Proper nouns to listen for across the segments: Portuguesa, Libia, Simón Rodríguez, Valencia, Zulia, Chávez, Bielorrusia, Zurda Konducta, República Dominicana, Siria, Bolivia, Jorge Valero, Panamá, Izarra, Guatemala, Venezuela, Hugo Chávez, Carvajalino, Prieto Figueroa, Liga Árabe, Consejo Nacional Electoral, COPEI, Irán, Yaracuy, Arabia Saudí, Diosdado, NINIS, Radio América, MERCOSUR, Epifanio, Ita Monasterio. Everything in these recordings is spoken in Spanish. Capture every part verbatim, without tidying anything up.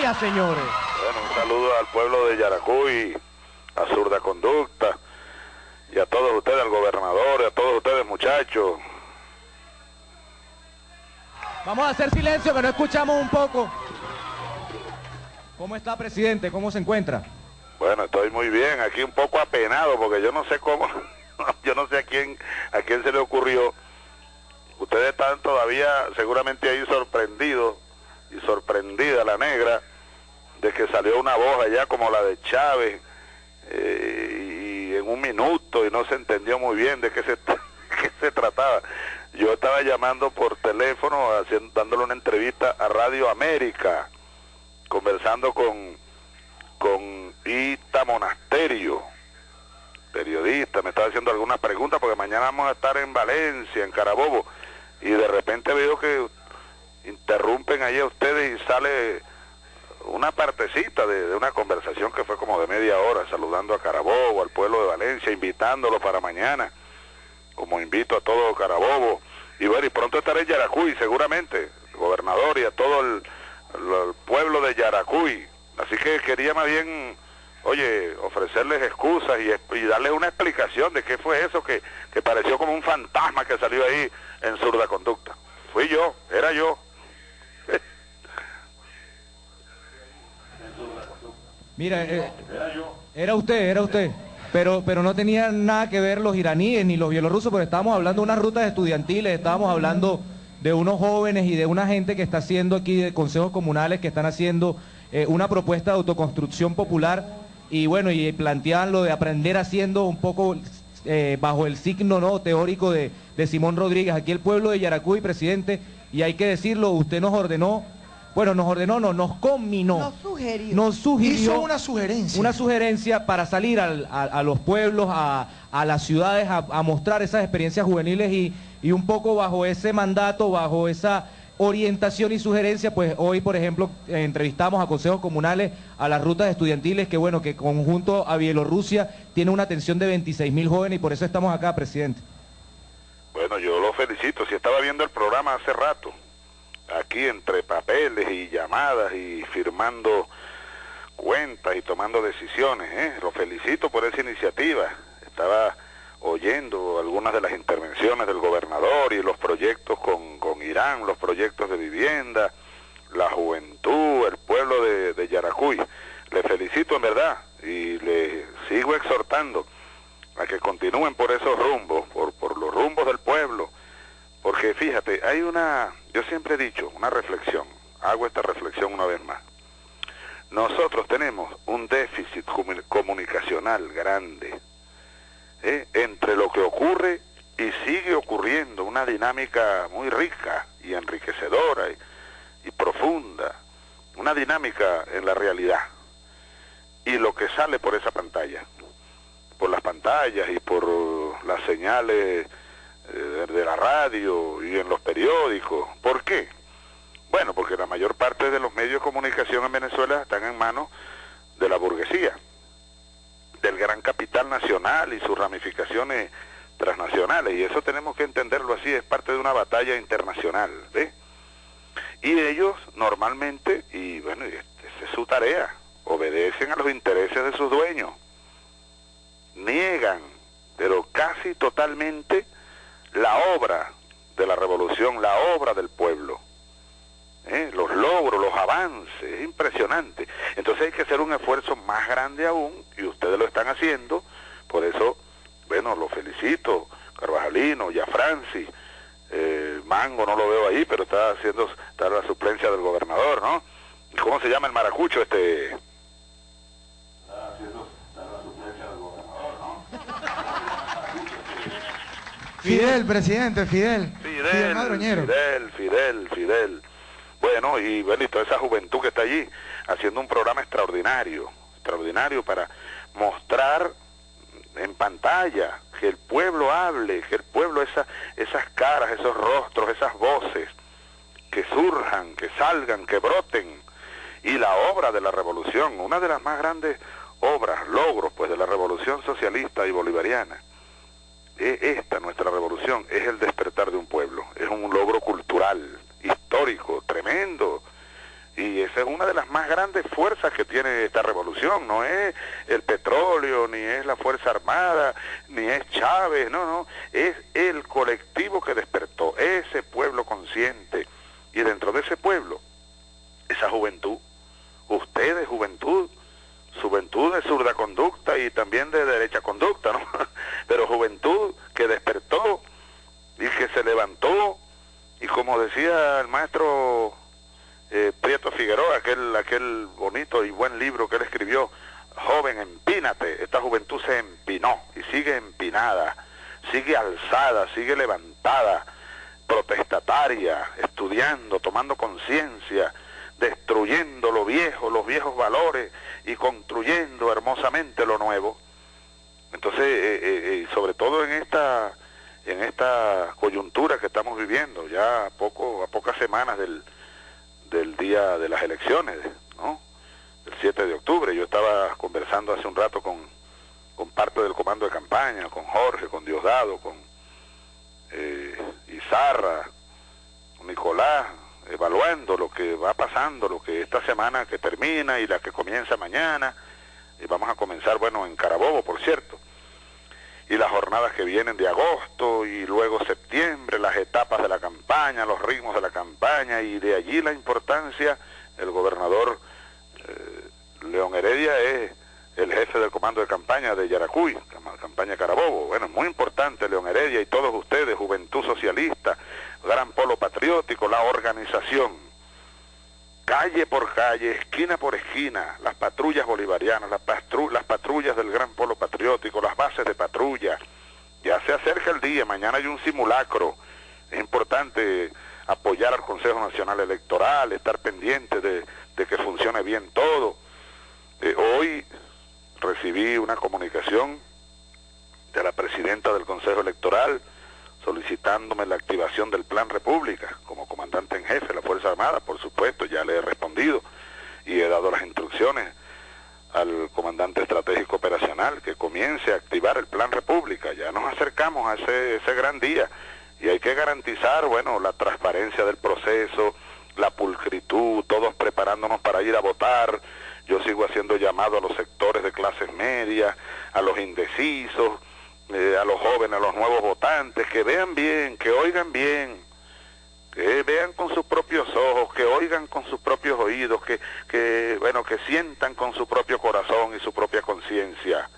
día, señores. Bueno, un saludo al pueblo de Yaracuy, a Zurda Konducta, y a todos ustedes, al gobernador, y a todos ustedes, muchachos. Vamos a hacer silencio, que no escuchamos un poco. ¿Cómo está, presidente? ¿Cómo se encuentra? Bueno, estoy muy bien, aquí un poco apenado, porque yo no sé cómo, yo no sé a quién, a quién se le ocurrió. Ustedes están todavía, seguramente ahí sorprendidos, y sorprendida la negra, de que salió una voz allá como la de Chávez, eh, y en un minuto, y no se entendió muy bien de qué se, qué se trataba. Yo estaba llamando por teléfono, haciendo, dándole una entrevista a Radio América, conversando con, con Ita Monasterio, periodista. Me estaba haciendo algunas preguntas porque mañana vamos a estar en Valencia, en Carabobo, y de repente veo que interrumpen ahí a ustedes y sale una partecita de, de una conversación que fue como de media hora, saludando a Carabobo, al pueblo de Valencia, invitándolo para mañana, como invito a todo Carabobo. Y bueno, y pronto estaré en Yaracuy, seguramente, gobernador, y a todo el, el, el pueblo de Yaracuy. Así que quería más bien, oye, ofrecerles excusas y, y darles una explicación de qué fue eso que, que pareció como un fantasma que salió ahí en Zurda Konducta. Fui yo, era yo. Mira, eh, era usted, era usted. Pero, pero no tenía nada que ver los iraníes ni los bielorrusos, pero estábamos hablando de unas rutas estudiantiles, estábamos hablando de unos jóvenes y de una gente que está haciendo aquí, de consejos comunales que están haciendo eh, una propuesta de autoconstrucción popular, y bueno, y plantean lo de aprender haciendo un poco eh, bajo el signo no teórico de, de Simón Rodríguez. Aquí el pueblo de Yaracuy, presidente, y hay que decirlo, usted nos ordenó, bueno, nos ordenó, no, nos conminó, nos sugirió, nos sugirió hizo una sugerencia, una sugerencia para salir al, a, a los pueblos, a, a las ciudades, a, a mostrar esas experiencias juveniles, y, y un poco bajo ese mandato, bajo esa orientación y sugerencia, pues hoy, por ejemplo, eh, entrevistamos a consejos comunales, a las rutas estudiantiles, que bueno, que conjunto a Bielorrusia tiene una atención de veintiséis mil jóvenes, y por eso estamos acá, presidente. Bueno, yo lo felicito, si estaba viendo el programa hace rato, aquí entre papeles y llamadas y firmando cuentas y tomando decisiones, ¿eh? Los felicito por esa iniciativa. Estaba oyendo algunas de las intervenciones del gobernador y los proyectos con, con Irán, los proyectos de vivienda, la juventud, el pueblo de, de Yaracuy. Les felicito en verdad y les sigo exhortando a que continúen por esos rumbos, por, por los rumbos del pueblo, porque fíjate, hay una, yo siempre he dicho, una reflexión, hago esta reflexión una vez más. Nosotros tenemos un déficit comunicacional grande, ¿eh? Entre lo que ocurre y sigue ocurriendo, una dinámica muy rica y enriquecedora y, y profunda, una dinámica en la realidad, y lo que sale por esa pantalla, por las pantallas y por las señales de la radio y en los periódicos. ¿Por qué? Bueno, porque la mayor parte de los medios de comunicación en Venezuela están en manos de la burguesía, del gran capital nacional y sus ramificaciones transnacionales, y eso tenemos que entenderlo así, es parte de una batalla internacional, ¿eh? Y ellos normalmente, y bueno, esa es su tarea, obedecen a los intereses de sus dueños, niegan, pero casi totalmente, la obra de la revolución, la obra del pueblo, ¿eh? Los logros, los avances, es impresionante. Entonces hay que hacer un esfuerzo más grande aún, y ustedes lo están haciendo. Por eso, bueno, los felicito, Carvajalino, ya Francis, eh, Mango no lo veo ahí, pero está haciendo, está la suplencia del gobernador, ¿no? ¿Cómo se llama el maracucho este? Está haciendo, está la suplencia del gobernador, ¿no? Fidel, presidente, Fidel. Fidel, Fidel, Fidel, Fidel, Fidel. Bueno, y bueno, y toda esa juventud que está allí haciendo un programa extraordinario, extraordinario para mostrar en pantalla, que el pueblo hable, que el pueblo, esa, esas caras, esos rostros, esas voces, que surjan, que salgan, que broten. Y la obra de la revolución, una de las más grandes obras, logros, pues, de la revolución socialista y bolivariana. Esta, nuestra revolución, es el despertar de un pueblo, es un logro cultural, histórico, tremendo, Y esa es una de las más grandes fuerzas que tiene esta revolución. No es el petróleo, ni es la Fuerza Armada, ni es Chávez, no, no. Es el colectivo que despertó, ese pueblo consciente. Y dentro de ese pueblo, esa juventud, ustedes, juventud, juventud de zurda conducta y también de derecha conducta, ¿no? Pero juventud que despertó y que se levantó. Y como decía el maestro... Eh, Prieto Figueroa, aquel, aquel bonito y buen libro que él escribió, joven, empínate, esta juventud se empinó y sigue empinada, sigue alzada, sigue levantada, protestataria, estudiando, tomando conciencia, destruyendo lo viejo, los viejos valores y construyendo hermosamente lo nuevo. Entonces, eh, eh, sobre todo en esta, en esta coyuntura que estamos viviendo, ya a, poco, a pocas semanas del... del día de las elecciones, ¿no? El siete de octubre, yo estaba conversando hace un rato con, con parte del comando de campaña, con Jorge, con Diosdado, con eh, Izarra, con Nicolás, evaluando lo que va pasando, lo que esta semana que termina y la que comienza mañana, y vamos a comenzar, bueno, en Carabobo, por cierto, y las jornadas que vienen de agosto y luego septiembre, las etapas de la campaña, los ritmos de la campaña, y de allí la importancia. El gobernador eh, León Heredia es el jefe del comando de campaña de Yaracuy, campaña Carabobo. Bueno, muy importante León Heredia y todos ustedes, Juventud Socialista, Gran Polo Patriótico, la organización, calle por calle, esquina por esquina, las patrullas bolivarianas, las, patru las patrullas del Gran Polo Patriótico, las bases de patrulla. Ya se acerca el día, mañana hay un simulacro, es importante apoyar al Consejo Nacional Electoral, estar pendiente de, de que funcione bien todo. Eh, hoy recibí una comunicación de la presidenta del Consejo Electoral solicitándome la activación del Plan República como comandante en jefe de la Fuerza Armada. Por supuesto, ya le he respondido y he dado las instrucciones al comandante estratégico operacional que comience a activar el Plan República. Ya nos acercamos a ese, ese gran día y hay que garantizar, bueno, la transparencia del proceso, la pulcritud, todos preparándonos para ir a votar. Yo sigo haciendo llamado a los sectores de clases medias, a los indecisos, Eh, a los jóvenes, a los nuevos votantes, que vean bien, que oigan bien, que vean con sus propios ojos, que oigan con sus propios oídos, que, que bueno, que sientan con su propio corazón y su propia conciencia.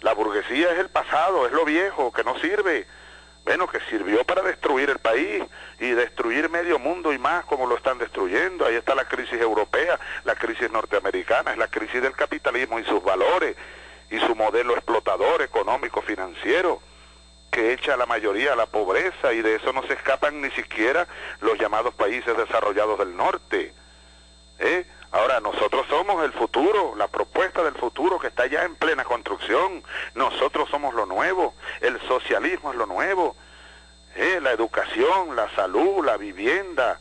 La burguesía es el pasado, es lo viejo, que no sirve. Bueno, que sirvió para destruir el país y destruir medio mundo y más, como lo están destruyendo. Ahí está la crisis europea, la crisis norteamericana, es la crisis del capitalismo y sus valores, y su modelo explotador, económico, financiero, que echa a la mayoría a la pobreza, y de eso no se escapan ni siquiera los llamados países desarrollados del norte. ¿Eh? Ahora, nosotros somos el futuro, la propuesta del futuro que está ya en plena construcción. Nosotros somos lo nuevo, el socialismo es lo nuevo. ¿Eh? La educación, la salud, la vivienda,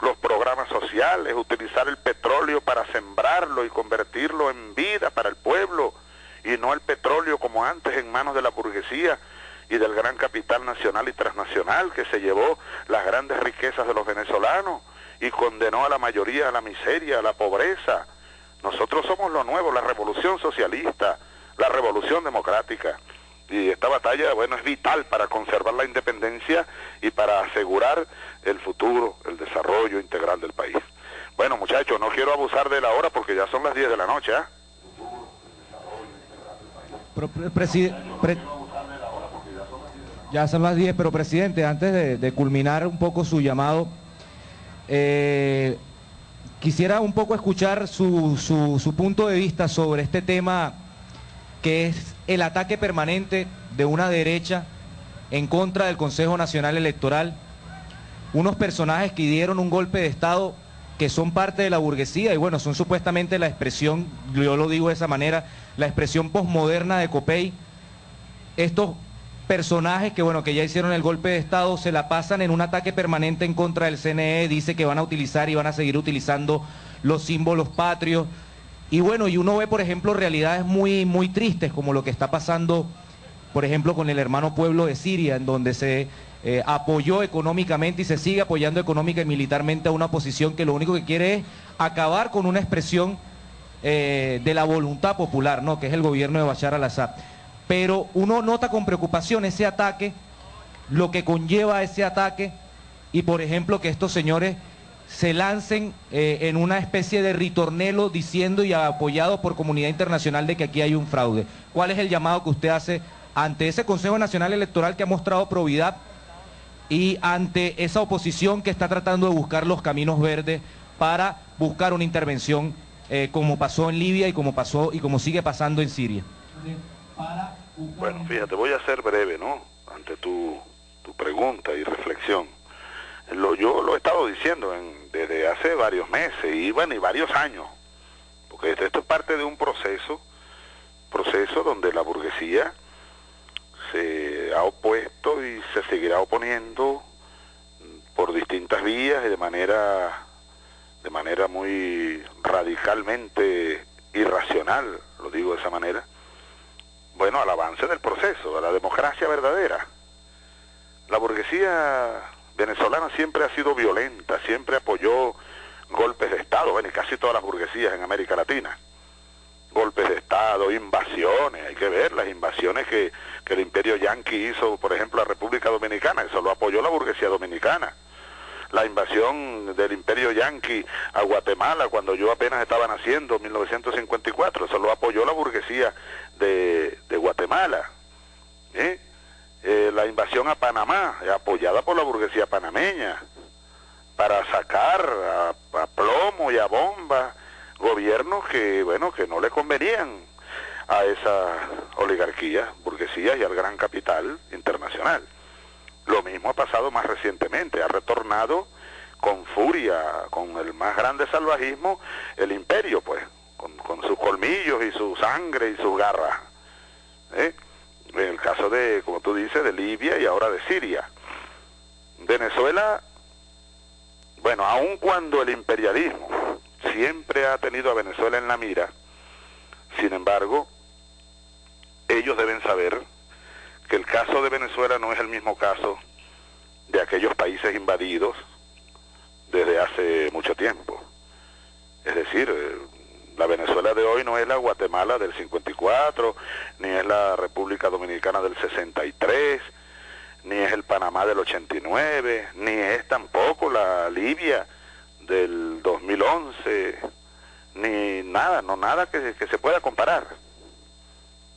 los programas sociales, utilizar el petróleo para sembrarlo y convertirlo en vida para el pueblo, y no el petróleo como antes en manos de la burguesía y del gran capital nacional y transnacional que se llevó las grandes riquezas de los venezolanos y condenó a la mayoría a la miseria, a la pobreza. Nosotros somos lo nuevo, la revolución socialista, la revolución democrática. Y esta batalla, bueno, es vital para conservar la independencia y para asegurar el futuro, el desarrollo integral del país. Bueno, muchachos, no quiero abusar de la hora porque ya son las diez de la noche, ¿ah? ¿eh? Pero, presi, pre, ya son las diez, pero presidente, antes de, de culminar un poco su llamado, eh, quisiera un poco escuchar su, su, su punto de vista sobre este tema, que es el ataque permanente de una derecha en contra del Consejo Nacional Electoral, unos personajes que dieron un golpe de Estado, que son parte de la burguesía y bueno, son supuestamente la expresión, yo lo digo de esa manera, la expresión posmoderna de COPEI. Estos personajes que bueno, que ya hicieron el golpe de Estado, se la pasan en un ataque permanente en contra del C N E, dice que van a utilizar y van a seguir utilizando los símbolos patrios. Y bueno, y uno ve por ejemplo realidades muy, muy tristes, como lo que está pasando por ejemplo con el hermano pueblo de Siria, en donde se eh, apoyó económicamente y se sigue apoyando económica y militarmente a una oposición que lo único que quiere es acabar con una expresión eh, de la voluntad popular, ¿no?, que es el gobierno de Bashar Al-Assad. Pero uno nota con preocupación ese ataque, lo que conlleva ese ataque, y por ejemplo que estos señores se lancen eh, en una especie de ritornelo diciendo y apoyado por comunidad internacional de que aquí hay un fraude. ¿Cuál es el llamado que usted hace ante ese Consejo Nacional Electoral que ha mostrado probidad y ante esa oposición que está tratando de buscar los caminos verdes para buscar una intervención eh, como pasó en Libia y como pasó y como sigue pasando en Siria? Bueno, fíjate, voy a ser breve, ¿no?, ante tu, tu pregunta y reflexión. Lo, yo lo he estado diciendo en, desde hace varios meses y bueno, y varios años, porque esto, esto es parte de un proceso, proceso donde la burguesía se ha opuesto y se seguirá oponiendo por distintas vías y de manera, de manera muy radicalmente irracional, lo digo de esa manera, bueno, al avance del proceso, a la democracia verdadera. La burguesía venezolana siempre ha sido violenta, siempre apoyó golpes de Estado, bueno, y casi todas las burguesías en América Latina. Golpes de Estado, invasiones, hay que ver las invasiones que, que el imperio yanqui hizo, por ejemplo, a la República Dominicana, eso lo apoyó la burguesía dominicana. La invasión del imperio yanqui a Guatemala cuando yo apenas estaba naciendo, en mil novecientos cincuenta y cuatro, eso lo apoyó la burguesía de, de Guatemala. ¿Eh? Eh, la invasión a Panamá, apoyada por la burguesía panameña, para sacar a, a plomo y a bomba gobiernos que, bueno, que no le convenían a esa oligarquía, burguesía y al gran capital internacional. Lo mismo ha pasado más recientemente, ha retornado con furia, con el más grande salvajismo, el imperio, pues, con, con sus colmillos y su sangre y sus garras. ¿Eh? En el caso de, como tú dices, de Libia y ahora de Siria. Venezuela, bueno, aun cuando el imperialismo siempre ha tenido a Venezuela en la mira, sin embargo, ellos deben saber que el caso de Venezuela no es el mismo caso de aquellos países invadidos desde hace mucho tiempo. Es decir, la Venezuela de hoy no es la Guatemala del cincuenta y cuatro, ni es la República Dominicana del sesenta y tres, ni es el Panamá del ochenta y nueve, ni es tampoco la Libia del dos mil once, ni nada, no nada que, que se pueda comparar.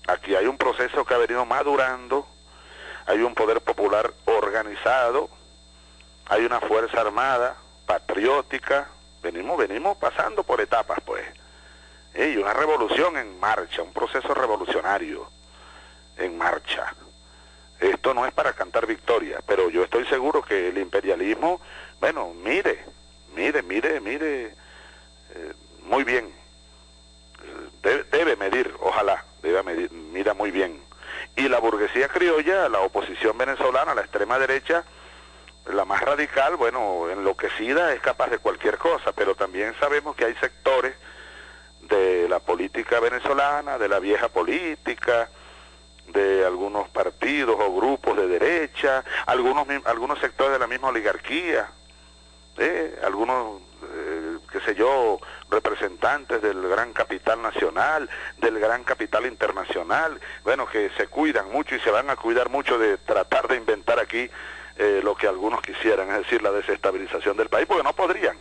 Aquí hay un proceso que ha venido madurando, hay un poder popular organizado, hay una fuerza armada, patriótica, venimos, venimos pasando por etapas, pues. Y una revolución en marcha, un proceso revolucionario en marcha. Esto no es para cantar victoria, pero yo estoy seguro que el imperialismo, bueno, mire, mire, mire, mire, eh, muy bien, debe, debe medir, ojalá, debe medir, mira muy bien. Y la burguesía criolla, la oposición venezolana, la extrema derecha, la más radical, bueno, enloquecida, es capaz de cualquier cosa, pero también sabemos que hay sectores de la política venezolana, de la vieja política, de algunos partidos o grupos de derecha, algunos algunos sectores de la misma oligarquía, ¿eh? algunos, eh, qué sé yo, representantes del gran capital nacional, del gran capital internacional, bueno, que se cuidan mucho y se van a cuidar mucho de tratar de inventar aquí eh, lo que algunos quisieran, es decir, la desestabilización del país, porque no podrían.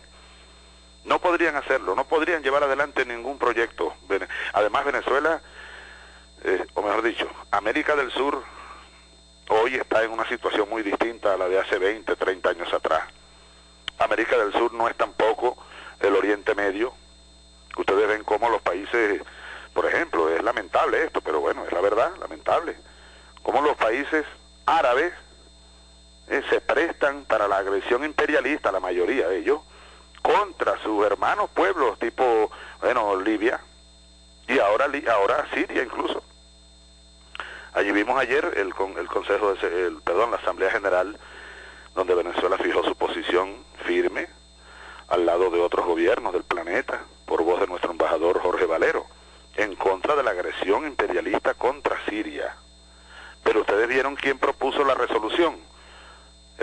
No podrían hacerlo, no podrían llevar adelante ningún proyecto. Además Venezuela, eh, o mejor dicho, América del Sur hoy está en una situación muy distinta a la de hace veinte, treinta años atrás. América del Sur no es tampoco el Oriente Medio. Ustedes ven cómo los países, por ejemplo, es lamentable esto, pero bueno, es la verdad, lamentable. Cómo los países árabes eh, se prestan para la agresión imperialista, la mayoría de ellos, contra sus hermanos pueblos tipo, bueno, Libia y ahora ahora Siria incluso. Allí vimos ayer el, el Consejo, de, el, perdón, la Asamblea General, donde Venezuela fijó su posición firme al lado de otros gobiernos del planeta, por voz de nuestro embajador Jorge Valero, en contra de la agresión imperialista contra Siria. Pero ustedes vieron quién propuso la resolución.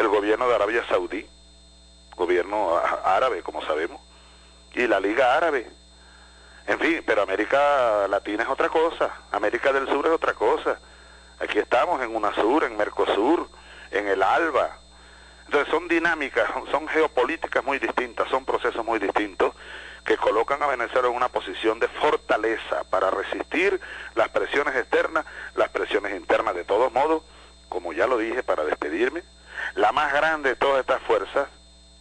el gobierno de Arabia Saudí, gobierno árabe, como sabemos, y la Liga Árabe. En fin, pero América Latina es otra cosa, América del Sur es otra cosa. Aquí estamos en UNASUR, en MERCOSUR, en el ALBA. Entonces son dinámicas, son geopolíticas muy distintas, son procesos muy distintos que colocan a Venezuela en una posición de fortaleza para resistir las presiones externas, las presiones internas. De todos modos, como ya lo dije para despedirme, la más grande de todas estas fuerzas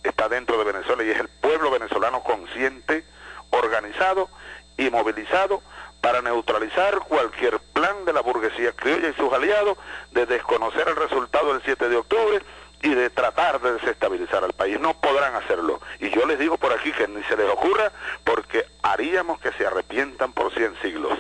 está dentro de Venezuela y es el pueblo venezolano consciente, organizado y movilizado para neutralizar cualquier plan de la burguesía criolla y sus aliados de desconocer el resultado del siete de octubre y de tratar de desestabilizar al país. No podrán hacerlo. Y yo les digo por aquí que ni se les ocurra, porque haríamos que se arrepientan por cien siglos.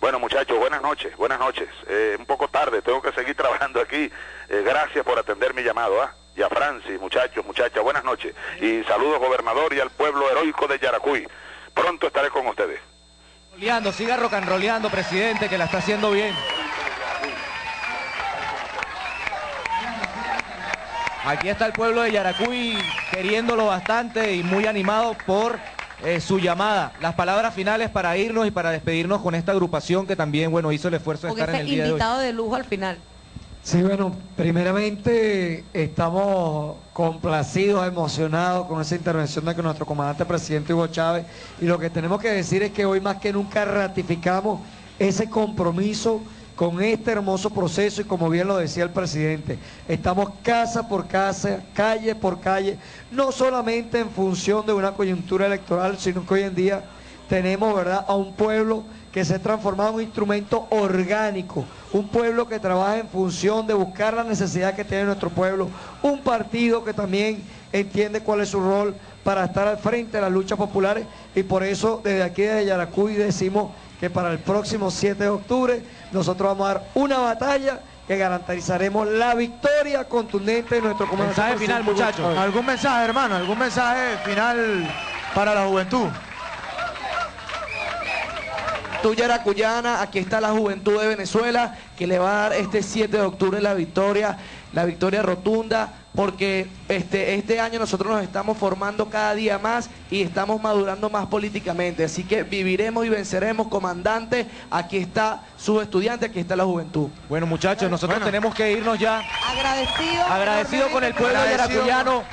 Bueno, muchachos, buenas noches, buenas noches. Eh, un poco tarde, tengo que seguir trabajando aquí. Eh, gracias por atender mi llamado, ¿ah? Y a Francis, muchachos, muchachas, buenas noches. Y saludos, gobernador, y al pueblo heroico de Yaracuy. Pronto estaré con ustedes. Roleando, siga rocanroleando, presidente, que la está haciendo bien. Aquí está el pueblo de Yaracuy queriéndolo bastante y muy animado por eh, su llamada. Las palabras finales para irnos y para despedirnos con esta agrupación que también, bueno, hizo el esfuerzo de estar en el día de hoy. Invitado de lujo al final. Sí, bueno, primeramente estamos complacidos, emocionados con esa intervención de nuestro comandante presidente Hugo Chávez, y lo que tenemos que decir es que hoy más que nunca ratificamos ese compromiso con este hermoso proceso, y como bien lo decía el presidente, estamos casa por casa, calle por calle, no solamente en función de una coyuntura electoral, sino que hoy en día tenemos, ¿verdad?, a un pueblo que se ha transformado en un instrumento orgánico, un pueblo que trabaja en función de buscar la necesidad que tiene nuestro pueblo, un partido que también entiende cuál es su rol para estar al frente de las luchas populares, y por eso desde aquí, desde Yaracuy, decimos que para el próximo siete de octubre nosotros vamos a dar una batalla que garantizaremos la victoria contundente de nuestro comandante. Mensaje final, muchachos. ¿Algún mensaje, hermano? ¿Algún mensaje final para la juventud? Yaracuyana, aquí está la juventud de Venezuela que le va a dar este siete de octubre la victoria, la victoria rotunda, porque este, este año nosotros nos estamos formando cada día más y estamos madurando más políticamente, así que viviremos y venceremos, comandante. Aquí está su estudiante, aquí está la juventud. Bueno, muchachos, nosotros bueno. tenemos que irnos ya. Agradecido, agradecido con el pueblo yaracuyano,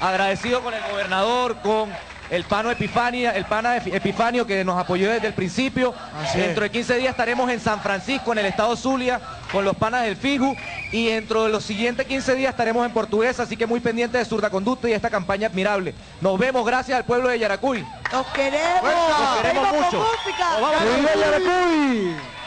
agradecido con el gobernador, con el pano Epifanio, el pana Epifanio que nos apoyó desde el principio. Así dentro es. de quince días estaremos en San Francisco, en el estado Zulia, con los panas del Fiju, y dentro de los siguientes quince días estaremos en Portuguesa, así que muy pendiente de Zurda Konducta y esta campaña admirable. Nos vemos, gracias al pueblo de Yaracuy. Nos queremos, nos queremos mucho. Nos vamos. ¡Viva Yaracuy!